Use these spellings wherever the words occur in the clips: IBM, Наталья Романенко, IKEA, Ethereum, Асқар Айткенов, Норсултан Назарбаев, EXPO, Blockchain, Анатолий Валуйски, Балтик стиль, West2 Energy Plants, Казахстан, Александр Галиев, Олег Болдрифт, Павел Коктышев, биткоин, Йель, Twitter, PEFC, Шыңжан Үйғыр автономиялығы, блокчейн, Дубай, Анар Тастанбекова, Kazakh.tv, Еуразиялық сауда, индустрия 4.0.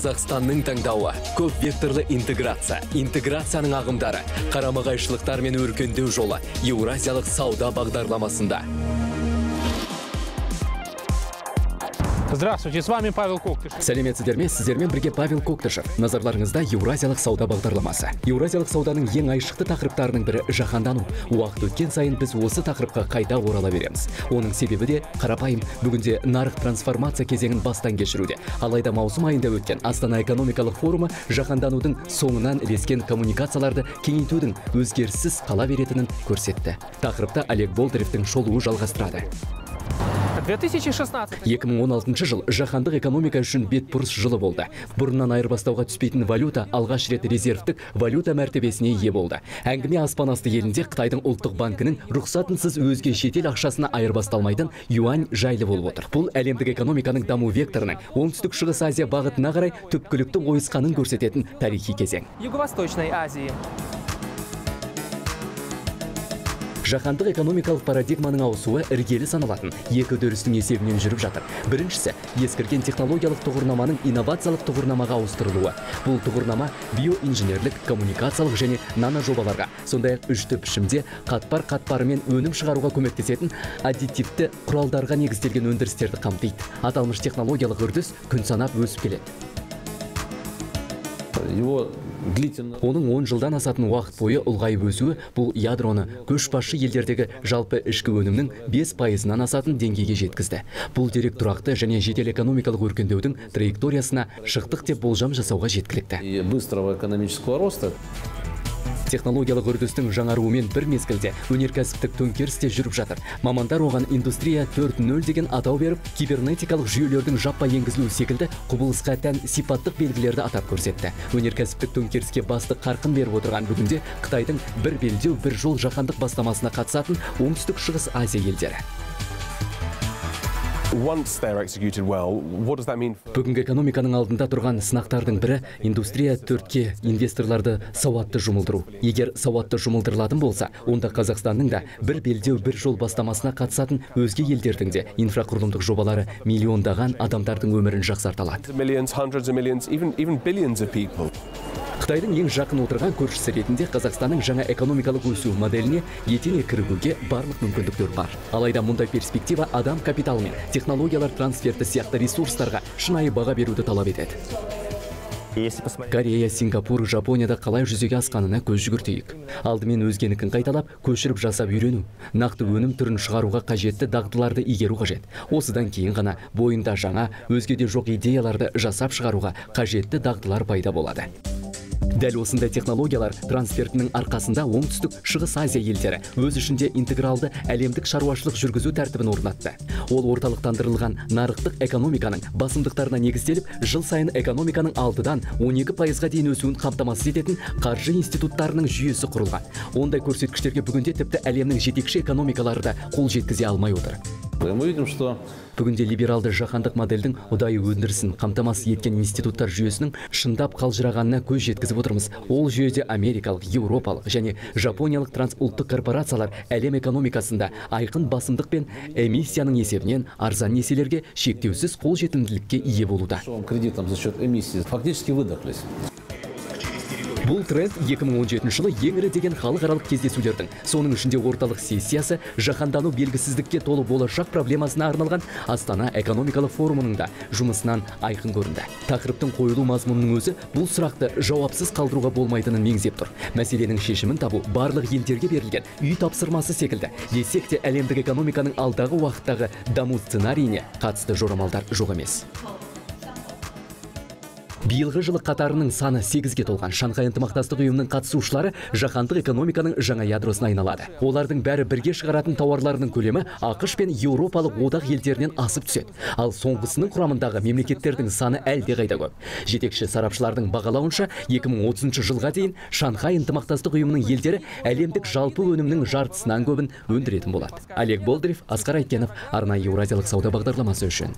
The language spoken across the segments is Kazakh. Қазақстанның таңдауы, көп векторлы интеграция, интеграцияның ағымдары, қарама-қайшылықтар мен өркендеу жолы Еуразиялық сауда бағдарламасында. Здравствуйте, с вами Павел Коктышев. Сәлеметсіздер ме, сіздермен бірге Павел Коктышев. Назарларыңызда Еуразиялық сауда бағдарламасы. Еуразиялық сауданың ең айшықты тақырыптарының бірі жаһандану. Уақыт өткен сайын біз осы тақырыпқа қайта орала береміз. Оның себебі де қарапайым, бүгінде нарық трансформация кезеңін бастан кешіруде. Алайда маусым айында өткен Астана экономикалық форумы жаһанданудың соңынан ілескен коммуникацияларды кеңейтудің өзгеріссіз қала беретінін көрсетті. Тақырыпта Олег Болдрифттің шолуы жалғастырады. 2016 жыл жаһандық экономика үшін бетбұрыс жылы болды. Бұрыннан айырбастауға түспейтін валюта алғаш рет резервтік валюта мәртебесіне ие болды. Әңгіме аспанасты елінде Қытайдың ұлттық банкінің рұқсатынсыз өзге шетел ақшасына айырбасталмайтын юань жайлы болып отыр. Бұл әлемдік экономиканың даму векторының оңтүстік шығыс Азия бағытына қарай түпкілікті ойысқанын көрсететін тарихи кезең. Юго-восточной Азии. Жаһандық экономикалық парадигманың ауысуы іргелі саналатын екі дөрістің есебінен жүріп жатыр. Біріншісі, ескірген технологиялық тұғырнаманың инновациялық тұғырнамаға ауыстырылуы. Бұл тұғырнама биоинженерлік, коммуникациялық және наножобаларға, сондай-ақ үшті пішімде қатпар-қатпарымен өнім шығаруға көмектесетін аддитивті құралдарға негізделген өндірістерді қамтиды. Аталмыш технологиялық үрдіс күн санап өсіп келеді. Оның 10 жылдан асатын уақыт бойы ұлғайып өсуі бұл ядроны көшбасшы елдердегі жалпы ішкі өнімнің 5%-нан асатын деңгейге жеткізді. Бұл дерек тұрақты және жедел экономикалық өркендеудің траекториясына шықтық деп болжам жасауға жеткілікті. Быстрого экономического роста. Технологиялық үрдістің жаңаруымен бір мезгілде өнеркәсіптік төңкерісте жүріп жатыр. Мамандар оған индустрия 4.0 деген атау беріп, кибернетикалық жүйелердің жаппай енгізілуі секілді құбылысқа тән сипаттық белгілерді атап көрсетті. Өнеркәсіптік төңкеріске басты қарқын беріп отырған бүгінде Қытайдың бір белдеу, бір жол жаһандық бастамасына қатысатын оңтүстік шығыс Азия елдері. Бүгінгі экономиканың алдында тұрған сынақтардың бірі индустрия 4-ке инвесторларды сауатты жұмылдыру. Егер сауатты жұмылдырылатын болса, онда Қазақстанның да бір белдеу бір жол бастамасына қатысатын өзге елдердің де инфрақұрылымдық жобалары миллиондаған адамдардың өмірін жақсарталады. Қытайдың ең жақын отырған көршісі ретінде Қазақстанның жаңа экономикалық өсу моделіне етене кірігуге барлық мүмкіндіктер бар. Алайда мұндай перспектива адам капиталы мен технологиялар трансферті сияқты ресурстарға шынайы баға беруді талап етеді. Корея, Сингапур, Жапонияда қалай жүзеге асқанына көз жүгіртейік. Алдымен өзгенікін қайталап, көшіріп жасап үйрену. Нақты өнім түрін шығаруға қажетті дағдыларды игеру қажет. Осыдан кейін ғана бойында жаңа, өзгеде жоқ идеяларды жасап шығаруға қажетті дағдылар пайда болады. Дәл осында технологиялар трансфертінің арқасында оңтүстік шығыс Азия елдері өз ішінде интегралды әлемдік шаруашылық жүргізу тәртібін орнатты. Ол орталықтандырылған нарықтық экономиканың басымдықтарына негізделіп, жыл сайын экономиканың 6-дан 12%-ға дейін өсуін қамтамасыз ететін қаржы институттарының жүйесі құрылған. Ондай көрсеткіштерге бүгінде тіпті әлемнің жетекші экономикалары да қол жеткізе алмай отыр. Бүгінде либералды жаһандық модельдің ұдайы өндірісін қамтамасыз еткен институттар жүйесінің шындап қалжырағанына көз жеткізіп отырмыз. Ол жүйеде америкалық, еуропалық және жапониялық трансұлттық корпорациялар әлем экономикасында айқын басымдық пен эмиссияның есебінен арзан несиелерге шектеусіз қол жетімділікке ие болуда. Бұл тренд 2017 жылы еңірі деген халықаралық кездесулердің, соның ішінде орталық сессиясы жаһандану белгісіздікке толы болашақ проблемасына арналған Астана экономикалық форумының да жұмысынан айқын көрінді. Тақырыптың қойылу мазмұнының өзі бұл сұрақты жауапсыз қалдыруға болмайтынын меңзеп тұр. Мәселенің шешімін табу барлық елдерге берілген үй тапсырмасы секілді. Десек те әлемдік экономиканың алдағы уақыттағы даму сценарийіне қатысты жорамалдар жоқ емес. Биылғы жылы қатарының саны 8-ге толған Шанхай ынтымақтастық ұйымының қатысушылары жаһандық экономиканың жаңа ядросына айналады. Олардың бәрі бірге шығаратын тауарларының көлемі ақш пен еуропалық одақ елдерінен асып түседі. Ал соңғысының құрамындағы мемлекеттердің саны әлде қайда көп. Жетекші сарапшылардың бағалауынша 2030 жылға дейін Шанхай ынтымақтастық ұйымының елдері әлемдік жалпы өнімнің жартысынан көбін өндіретін болады. Олег Болдрифт, Асқар Айткенов, арнайы Еуразиялық сауда бағдарламасы үшін.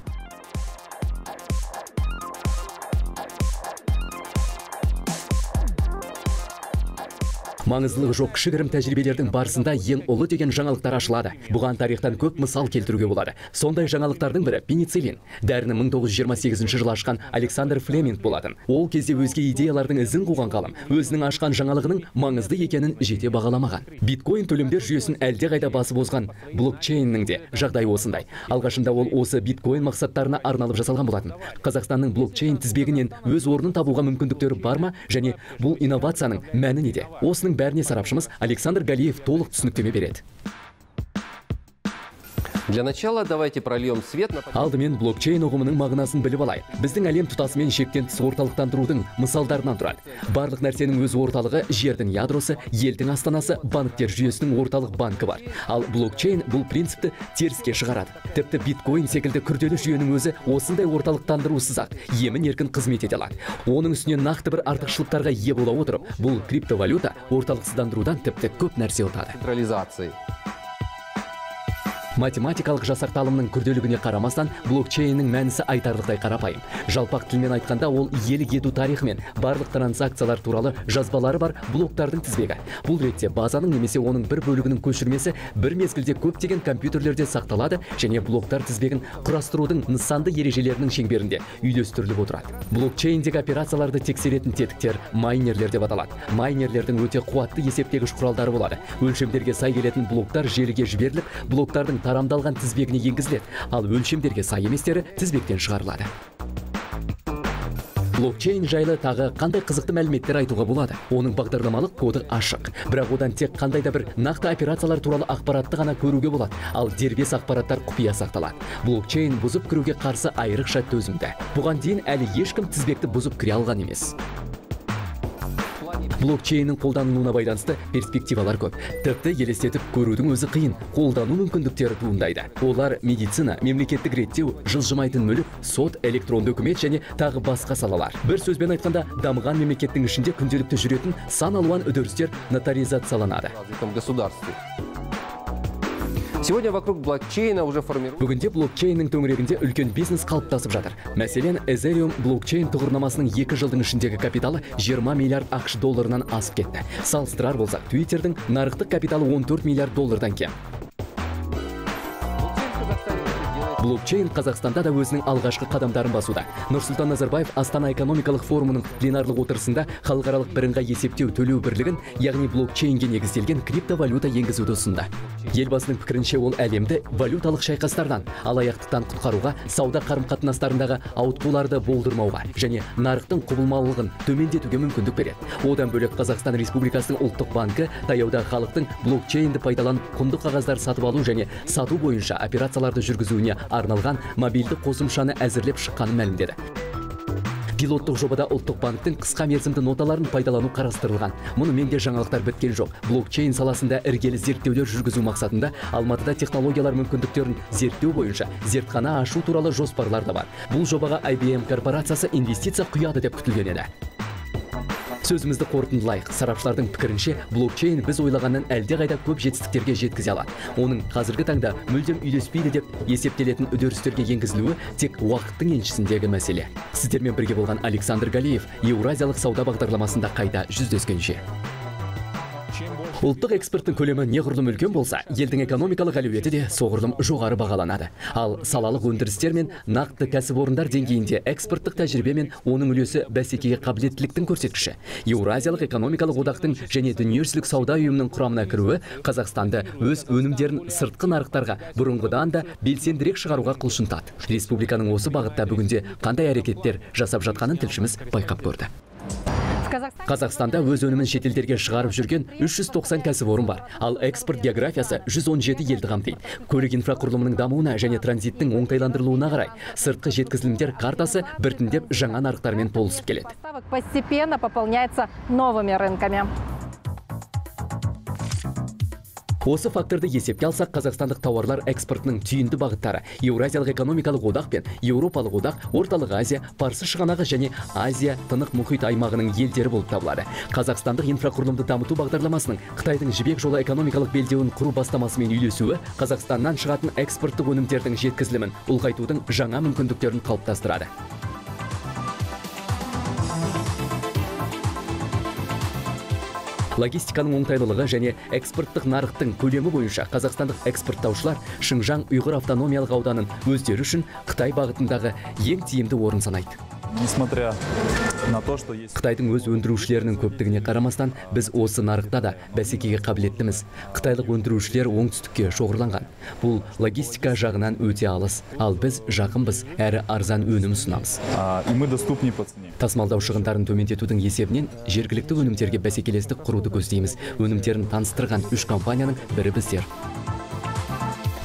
маңыздылығы жоқ кішігірім тәжірибелердің барысында ең олы деген жаңалықтар ашылады. Бұған тарихтан көп мысал келтіруге болады. Сондай жаңалықтардың бірі пенициллин. Дәріні 1928 жылы ашқан Александр Флеминг болатын. Ол кезде өзге идеялардың ізін қуған ғалым өзінің ашқан жаңалығының маңызды екенін жете бағаламаған. Биткоин төлемдер жүйесін әлдеқайда басып озған блокчейннің де жағдайы осындай. Алғашында ол осы биткоин мақсаттарына арналып жасалған болатын. Қазақстанның блокчейн тізбегінен өз орнын табуға мүмкіндіктері бар ма, және бұл инновацияның мәні неде? Осының бәріне сарапшымыз Александр Галиев толық түсініктеме береді. Для начала давайте прольем свет на... Алдымен блокчейн ұғымының мағынасын біліп алай. Біздің әлем тұтасымен шектен тыс орталықтандырудың мысалдарынан тұрады. Барлық нәрсенің өз орталығы, жердің ядросы, елдің астанасы, банктер жүйесінің орталық банкі бар. Ал блокчейн бұл принципті теріске шығарады. Тіпті биткоин секілді күрделі жүйенің өзі осындай орталықтандырусыз-ақ емін еркін қызмет ете алады. Оның үстіне нақты бір артықшылықтарға ие бола отырып, бұл криптовалюта орталықсыздандырудан тіпті көп нәрсе ұтады. Централизация. Математикалық жасақталымның күрделігіне қарамастан, блокчейннің мәнісі айтарлықтай қарапайым. Жалпақ тілмен айтқанда, ол елік ету тарихымен барлық транзакциялар туралы жазбалары бар блоктардың тізбегі. Бұл ретте базаның немесе оның бір бөлігінің көшірмесі бір мезгілде көптеген компьютерлерде сақталады және блоктар тізбегін құрастырудың нысанды ережелерінің шеңберінде үйлестіріліп отырады. Блокчейндегі операцияларды тексеретін тетіктер майнерлер деп аталады. Майнерлердің өте қуатты есептегіш құралдары болады. Өлшемдерге сай келетін блоктар желіге жіберіліп, блоктардың тарамдалған тізбегіне енгізіледі, ал өлшемдерге сай еместері тізбектен шығарылады. Блокчейн жайлы тағы қандай қызықты мәліметтер айтуға болады? Оның бағдарламалық коды ашық, бірақ одан тек қандай да бір нақты операциялар туралы ақпаратты ғана көруге болады, ал дербес ақпараттар құпия сақталады. Блокчейн бұзып кіруге қарсы айрықша төзімді. Бұған дейін әлі ешкім тізбекті бұзып кіре алған емес. Блокчейннің қолданылуына байланысты перспективалар көп. Тіпті елестетіп көрудің өзі қиын. Қолдану мүмкіндіктері туындайды. Олар медицина, мемлекеттік реттеу, жылжымайтын мүлік, сот, электронды үкімет және тағы басқа салалар. Бір сөзбен айтқанда, дамыған мемлекеттің ішінде күнделікті жүретін сан алуан үдерістер нотаризацияланады. Сегодня вокруг блокчейна уже формируется. Бүгінде блокчейннің төңірегінде үлкен бизнес қалыптасып жатыр. Мәселен, Ethereum блокчейн тұғырнамасының 2 жылдың ішіндегі капиталы 20 миллиард ақш долларынан асып кетті. Салыстырар болсақ, Twitterдің нарықтық капиталы 14 миллиард доллардан кем. Блокчейн Қазақстанда да өзінің алғашқы қадамдарын басуда. Норсултан Назарбаев Астана экономикалық форумының пленарлық отырысында халықаралық бірыңғай есептеу төлеу бірлігін, яғни блокчейнге негізделген криптовалюта енгізуді ұсынды. Елбасының пікірінше, ол әлемді валюталық шайқастардан, алаяқтықтан құтқаруға, сауда қарым-қатынастарындағы ауытқуларды болдырмауға және нарықтың құбылмалылығын төмендетуге мүмкіндік береді. Одан бөлек Қазақстан Республикасының ұлттық банкі таяуда халықтың блокчейнді пайдаланып құнды қағаздар сатып алу және сату бойынша операцияларды жүргізуіне арналған мобильді қосымшаны әзірлеп шыққанын мәлімдеді. Пилоттық жобада ұлттық банктің қысқа мерзімді ноталарын пайдалану қарастырылған. Мұнымен де жаңалықтар біткен жоқ. Блокчейн саласында іргелі зерттеулер жүргізу мақсатында Алматыда технологиялар мүмкіндіктерін зерттеу бойынша зертхана ашу туралы жоспарлар да бар. Бұл жобаға IBM корпорациясы инвестиция құяды деп күтілген еді. Сөзімізді қорытындылайық. Сарапшылардың пікірінше, блокчейн біз ойлағаннан әлдеқайда көп жетістіктерге жеткізе алады. Оның қазіргі таңда мүлдем үйлеспейді деп есептелетін үдерістерге енгізілуі тек уақыттың еншісіндегі мәселе. Сіздермен бірге болған Александр Галиев, Еуразиялық сауда бағдарламасында қайта жүздескенше. Ұлттық экспорттың көлемі неғұрлым үлкен болса, елдің экономикалық әлеуеті де соғұрлым жоғары бағаланады. Ал салалық өндірістер мен нақты кәсіпорындар деңгейінде экспорттық тәжірибе мен оның үлесі бәсекеге қабілеттіліктің көрсеткіші. Еуразиялық экономикалық одақтың және дүниежүзілік сауда ұйымының құрамына кіруі Қазақстанды өз өнімдерін сыртқы нарықтарға бұрынғыдан да белсендірек шығаруға құлшынтады. Республиканың осы бағытта бүгінде қандай әрекеттер жасап жатқанын тілшіміз байқап көрді. Қазақстанда өз өнімін шетелдерге шығарып жүрген 390 кәсіпорын бар, ал экспорт географиясы 117 елді қамтиды. Көлік инфрақұрылымының дамуына және транзиттің оңтайландырылуына қарай, сыртқы жеткізілімдер картасы біртіндеп жаңа нарықтармен толысып келеді. Постепенно пополняется новыми рынками. Осы факторды есепке алсақ, қазақстандық тауарлар экспортының түйінді бағыттары Еуразиялық экономикалық одақ пен Еуропалық одақ, Орталық Азия, Парсы шығанағы және Азия тынық мұхит аймағының елдері болып табылады. Қазақстандық инфрақұрылымды дамыту бағдарламасының Қытайдың жібек жолы экономикалық белдеуін құру бастамасымен үйлесуі Қазақстаннан шығатын экспорттық өнімдердің жеткізілімін ұлғайтудың жаңа мүмкіндіктерін қалыптастырады. логистиканың оңтайлылығы және экспорттық нарықтың көлемі бойынша қазақстандық экспорттаушылар Шыңжан Үйғыр автономиялығы ауданын өздері үшін Қытай бағытындағы ең тиімді орын санайды. Қытайдың өз өндірушілерінің көптігіне қарамастан, біз осы нарықта да бәсекеге қабілеттіміз. Қытайлық өндірушілер оңтүстікке шоғырланған. Бұл логистика жағынан өте алыс, ал біз жақынбыз, әрі арзан өнім ұсынамыз. Тасымалдау шығындарын төмендетудің есебінен жергілікті өнімдерге бәсекелестік құруды көздейміз. Өнімдерін таныстырған үш компанияның бірі біздер.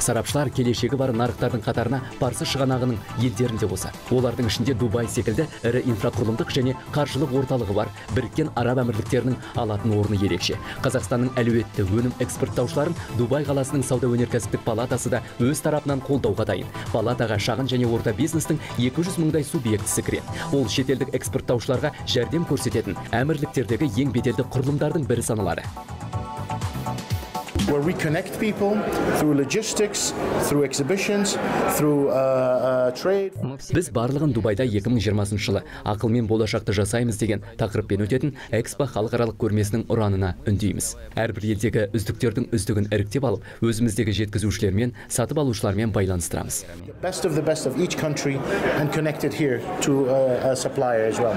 Сарапшылар келешегі бар нарықтардың қатарына Парсы шығанағының елдерінде болса. Олардың ішінде Дубай секілді ірі инфрақұрылымдық және қаржылық орталығы бар. Біріккен Араб Әмірліктерінің алатын орны ерекше. Қазақстанның әлеуетті өнім экспорттаушыларын Дубай қаласының сауда-өнеркәсіптік палатасы да өз тарапынан қолдауға дайын. Палатаға шағын және орта бизнестің 200 мыңдай субъектісі кіреді. Ол шетелдік экспорттаушыларға жәрдем көрсететін әмірліктердегі ең беделді құрылымдардың бірі саналады. Where we connect people through logistics, through exhibitions, through trade. Біз барлығын Дубайда 2020 жылы «Ақылмен болашақты жасаймыз» деген тақырыппен өтетін Экспо халықаралық көрмесінің ұранына үндейміз. Әрбір елдегі үздіктердің үздігін іріктеп алып, өзіміздегі жеткізушілермен, сатып алушылармен байланыстырамыз. Best of the best of each country and connected here to a supplier as well.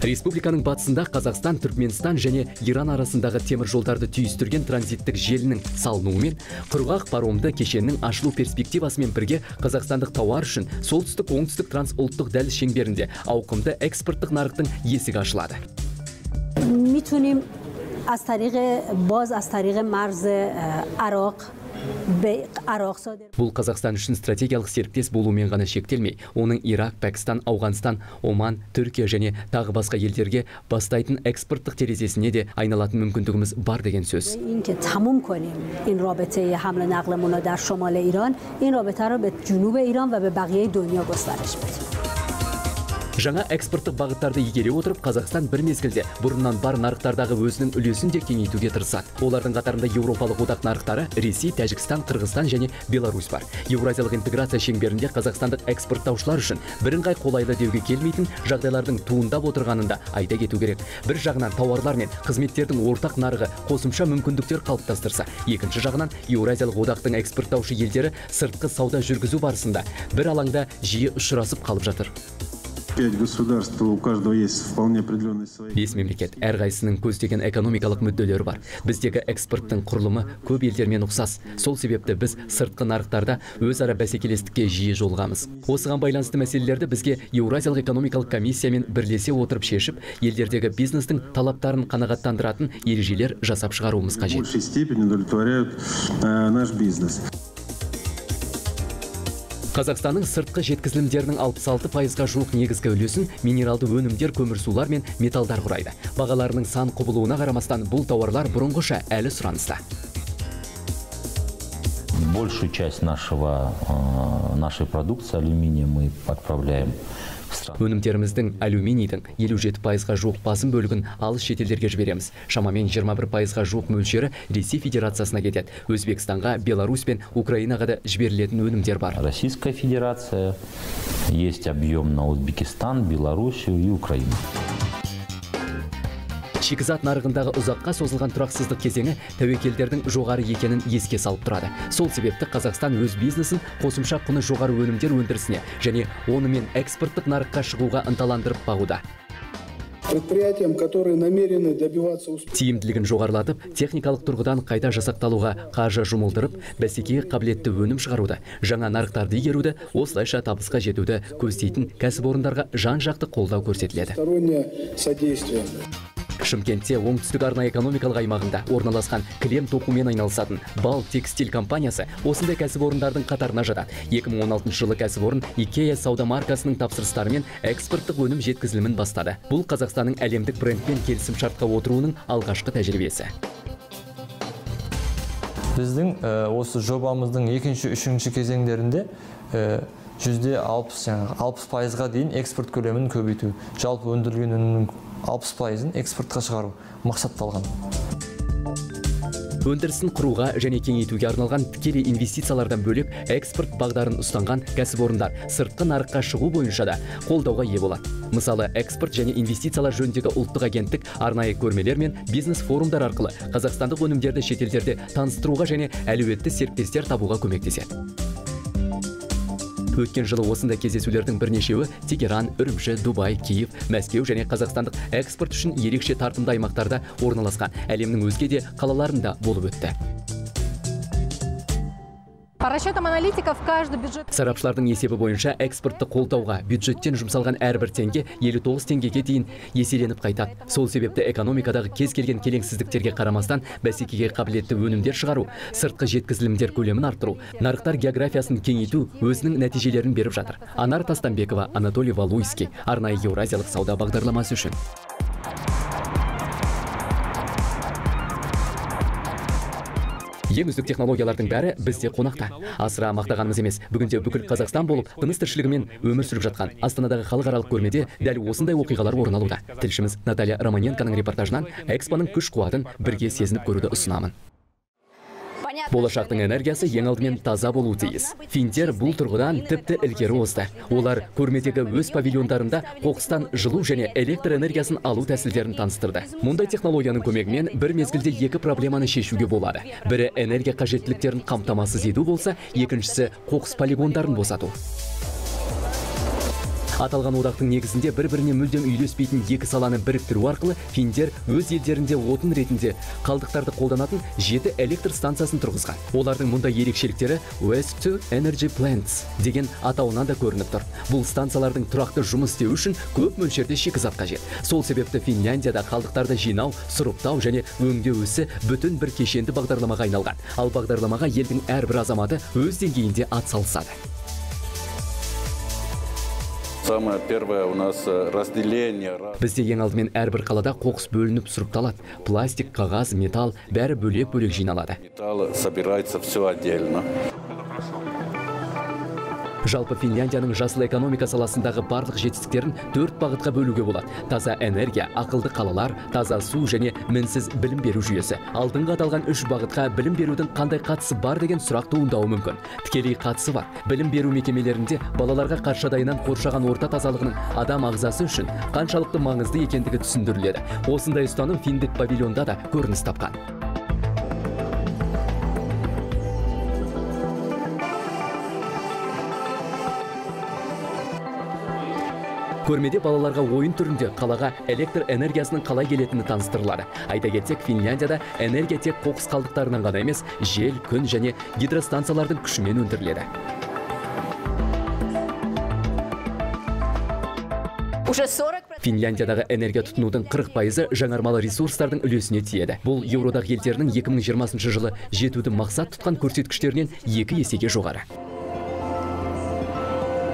Республиканың батысында Қазақстан, Түркменстан және Иран арасындағы темір жолдарды түйістірген транзиттік желінің салынуымен құрғақ паромды кешеннің ашылу перспективасымен бірге қазақстандық тауар үшін солтүстік-оңтүстік трансұлттық дәліз шеңберінде ауқымды экспорттық нарықтың есігі ашылады. Митуним аз тариғи марз Арақ. Бұл Қазақстан үшін стратегиялық серіктес болумен ғана шектелмей, оның Ирак, Пәкістан, Ауғанстан, Оман, Түркия және тағы басқа елдерге бастайтын экспорттық терезесіне де айналатын мүмкіндігіміз бар деген сөз. Жаңа экспорттық бағыттарды игере отырып, Қазақстан бір мезгілде бұрыннан бар нарықтардағы өзінің үлесін де кеңейтуге тырысады. Олардың қатарында Еуропалық одақ нарықтары Ресей, Тәжікстан, Қырғызстан және Беларусь бар. Еуразиялық интеграция шеңберінде қазақстандық экспорттаушылар үшін бірыңғай қолайлы деуге келмейтін жағдайлардың туындап отырғанын да айта кету керек. Бір жағынан тауарлар мен қызметтердің ортақ нарығы қосымша мүмкіндіктер қалыптастырса, екінші жағынан Еуразиялық одақтың экспорттаушы елдері сыртқы сауда жүргізу барысында бір алаңда жиі ұшырасып қалып жатыр. 5 государств, у каждого есть вполне определенные свои. Бес мемлекет әрқайсының көздеген экономикалық мүдделері бар. Біздегі экспорттың құрылымы көп елдермен ұқсас. Сол себепті біз сыртқы нарықтарда өзара бәсекелестікке жиі жолығамыз. Осыған байланысты мәселелерді бізге Еуразиялық экономикалық комиссиямен бірлесе отырып шешіп, елдердегі бизнестің талаптарын қанағаттандыратын ережелер жасап шығаруымыз қажет. В большей степени удовлетворяют наш бизнес. Қазақстанның сыртқы жеткізілімдерінің 66%-ға жуық негізгі үлесін минералды өнімдер, көмірсулар мен металдар құрайды. Бағаларының сан құбылуына қарамастан бұл тауарлар бұрынғыша әлі сұраныста. Большую часть нашей продукции алюминия мы отправляем. Өнімдеріміздің алюминийдің 57%-ға жуық басым бөлігін алыс шетелдерге жібереміз. Шамамен 21%-ға жуық мөлшері Ресей Федерациясына кетеді. Өзбекстанға, Беларусь пен Украинаға да жіберілетін өнімдер бар. Российская Федерация, есть объем на Узбекистан, Белоруссию и Украину. Шикізат нарығындағы ұзаққа созылған тұрақсыздық кезеңі тәуекелдердің жоғары екенін еске салып тұрады. Сол себепті Қазақстан өз бизнесін қосымша құны жоғары өнімдер өндірісіне және онымен экспорттық нарыққа шығуға ынталандырып бағуда. Тиімділігін жоғарлатып, техникалық тұрғыдан қайта жасақталуға қаржы жұмылдырып, бәсекеге қабілетті өнім шығаруды, жаңа нарықтарды игеруді, осылайша табысқа жетуді көздейтін кәсіпорындарға жан-жақты қолдау көрсетіледі. Шымкентте оңтүстік арнайы экономикалық аймағында орналасқан кілем тоқумен айналысатын Балтик стиль компаниясы осындай кәсіпорындардың қатарына жатады. 2016 жылы кәсіпорын IKEA сауда маркасының тапсырыстарымен экспорттық өнім жеткізілімін бастады. Бұл Қазақстанның әлемдік брендпен келісім шартқа отыруының алғашқы тәжірибесі. Біздің осы жобамыздың екінші, үшінші кезеңдерінде 60%-ға дейін экспорт көлемін көбейту, жалпы өндірілген өнімнің 60%-ын экспортқа шығару мақсатталған. өндірісін құруға және кеңейтуге арналған тікелей инвестициялардан бөлек экспорт бағдарын ұстанған кәсіпорындар сыртқы нарыққа шығу бойынша да қолдауға ие болады. Мысалы, экспорт және инвестициялар жөніндегі ұлттық агенттік арнайы көрмелер мен бизнес-форумдар арқылы қазақстандық өнімдерді шетелдерде таныстыруға және әлеуетті серіктестер табуға көмектеседі. Өткен жылы осында кездесулердің бірнешеуі Тегеран, Үрімші, Дубай, Киев, Мәскеу және қазақстандық экспорт үшін ерекше тартымды аймақтарда орналасқан әлемнің өзге де қалаларында болып өтті. По расчетам аналитиков, каждый бюджет... Сарапшылардың есебі бойынша экспортты қолдауға бюджеттен жұмсалған әрбір теңге 59 теңгеге дейін еселеніп қайтады. Сол себепті экономикадағы кез келген келеңсіздіктерге қарамастан бәсекеге қабілетті өнімдер шығару, сыртқы жеткізілімдер көлемін арттыру, нарықтар географиясын кеңейту өзінің нәтижелерін беріп жатыр. Анар Тастанбекова, Анатолий Валуйски, арнайы Еуразиялық сауда бағдарламасы үшін. Ең үздік технологиялардың бәрі бізде қонақта. Асыра мақтағанымыз емес, бүгінде бүкіл Қазақстан болып, тыныс-тіршілігімен өмір сүріп жатқан Астанадағы халықаралық көрмеде дәл осындай оқиғалар орын алуда. Тілшіміз Наталья Романенконың репортажынан экспоның күш қуатын бірге сезініп көруді ұсынамын. Болашақтың энергиясы ең алдымен таза болуы тиіс. Финдер бұл тұрғыдан тіпті ілгері озды. Олар көрмедегі өз павильондарында қоқыстан жылу және электр энергиясын алу тәсілдерін таныстырды. Мұндай технологияның көмегімен бір мезгілде екі проблеманы шешуге болады. Бірі энергия қажеттіліктерін қамтамасыз ету болса, екіншісі қоқыс полигондарын босату. Аталған одақтың негізінде бір-біріне мүлдем үйлеспейтін екі саланы біріктіру арқылы финдер өз елдерінде отын ретінде қалдықтарды қолданатын 7 электр станциясын тұрғызған. Олардың мұндай ерекшеліктері West2 Energy Plants деген атауынан да көрініп тұр. Бұл станциялардың тұрақты жұмыс істеу үшін көп мөлшерде шикізат қажет. Сол себепті Финляндияда қалдықтарды жинау, сұрыптау және өңдеу ісі бүтін бір кешенді бағдарламаға айналған. Ал бағдарламаға елдің әрбір азаматы өз деңгейінде атсалысады. Самое первое у нас разделение. Бізде ең алдымен әрбір қалада қоқыс бөлініп сұрыпталады. Пластик, қағаз, металл бәрі бөлек-бөлек жиналады. Металл собирается все отдельно. Жалпы Финляндияның жасыл экономика саласындағы барлық жетістіктерін 4 бағытқа бөлуге болады. Таза энергия, ақылды қалалар, таза су және мінсіз білім беру жүйесі. Алдыңғы аталған 3 бағытқа білім берудің қандай қатысы бар деген сұрақ туындауы мүмкін. Тікелей қатысы бар. Білім беру мекемелерінде балаларға қаршадайынан қоршаған орта тазалығының адам ағзасы үшін қаншалықты маңызды екендігі түсіндіріледі. Осындай ұстаным финдік павильонда да көрініс тапқан. Көрмеде балаларға ойын түрінде қалаға электр энергиясының қалай келетіні таныстырылады. Айта кетсек, Финляндияда энергия тек қоқыс қалдықтарынан ғана емес, жел, күн және гидростанциялардың күшімен өндіріледі. Финляндиядағы энергия тұтынудың 40% жаңармалы ресурстардың үлесіне тиеді. Бұл Еуродағы елдерінің 2020 жылы жетуді мақсат тұтқан көрсеткіштерінен 2 есеге жоғары.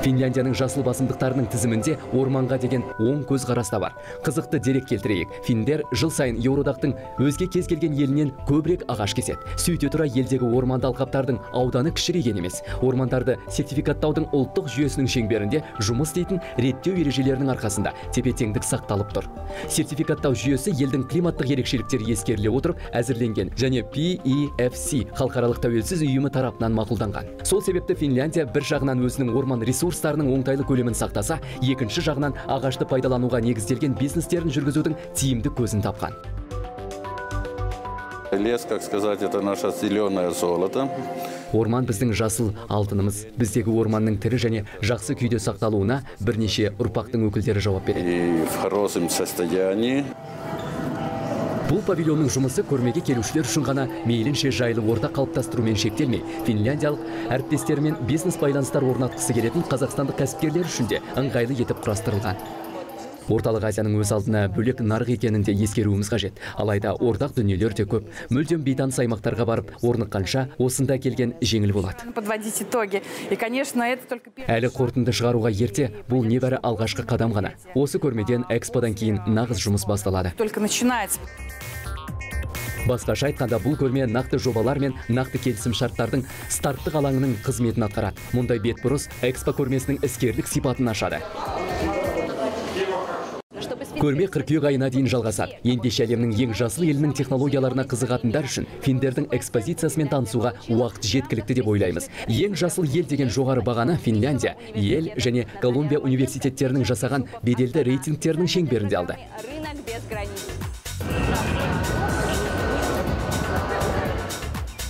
Финляндияның жасыл басымдықтарының тізімінде орманға деген оң көзқараста бар. Қызықты дерек келтірейік. Финдер жыл сайын Еуроодақтың өзге кез келген елінен көбірек ағаш кеседі. Сөйте тұра елдегі орманды алқаптардың ауданы кішірейген емес. Ормандарды сертификаттаудың ұлттық жүйесінің шеңберінде жұмыс істейтін реттеу ережелерінің арқасында тепе-теңдік сақталып тұр. Сертификаттау жүйесі елдің климаттық ерекшеліктері ескеріле отырып әзірленген және PEFC халықаралық тәуелсіз ұйымы тарапынан мақұлданған. Сол себепті Финляндия бір жағынан өзінің орман ресурстарын оңтайлы көлемін сақтаса, екінші жағынан ағашты пайдалануға негізделген бизнестерін жүргізудің тиімді көзін тапқан. Лес, как сказать, это наше зеленое золото. Орман біздің жасыл алтынымыз. Біздегі орманның тірі және жақсы күйде сақталуына бірнеше ұрпақтың өкілдері жауап береді. В хорошем состоянии. Бұл павильонның жұмысы көрмеге келушілер үшін ғана мейлінше жайлы орта қалыптастырумен шектелмей, финляндиялық әріптестермен бизнес байланыстар орнатқысы келетін қазақстандық кәсіпкерлер үшін де ыңғайлы етіп құрастырылған. Орталық Азияның өз алдына бөлек нарық екенін де ескеруіміз қажет. Алайда ортақ дүниелер де көп. Мүлдем бейтаныс аймақтарға барып, орныққанша осында келген жеңіл болады. Әлі қорытынды шығаруға ерте, бұл небәрі алғашқы қадам ғана. Осы көрмеден эксподан кейін нағыз жұмыс басталады. Басқаша айтқанда, бұл көрме нақты жобалар мен нақты келісім шарттардың старттық алаңының қызметін атқарады. Мұндай бетбұрыс экспо көрмесінің іскерлік сипатын ашады. Көрме 40 айына дейін жалғасады. Ендеше әлемнің ең жасыл елінің технологияларына қызығатындар үшін финдердің экспозициясымен танысуға уақыт жеткілікті деп ойлаймыз. Ең жасыл ел деген жоғары бағаны Финляндия, Йель және Колумбия университеттерінің жасаған беделді рейтингтерінің шеңберінде алды.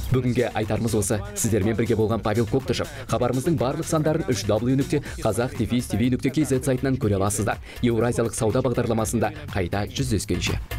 Бүгінге айтарымыз осы. Сіздермен бірге болған Павел Коктышев. Хабарымыздың барлық сандарын www.kazakhtv.kz сайтынан көре аласыздар. Еуразиялық сауда бағдарламасында қайта жүздескенше.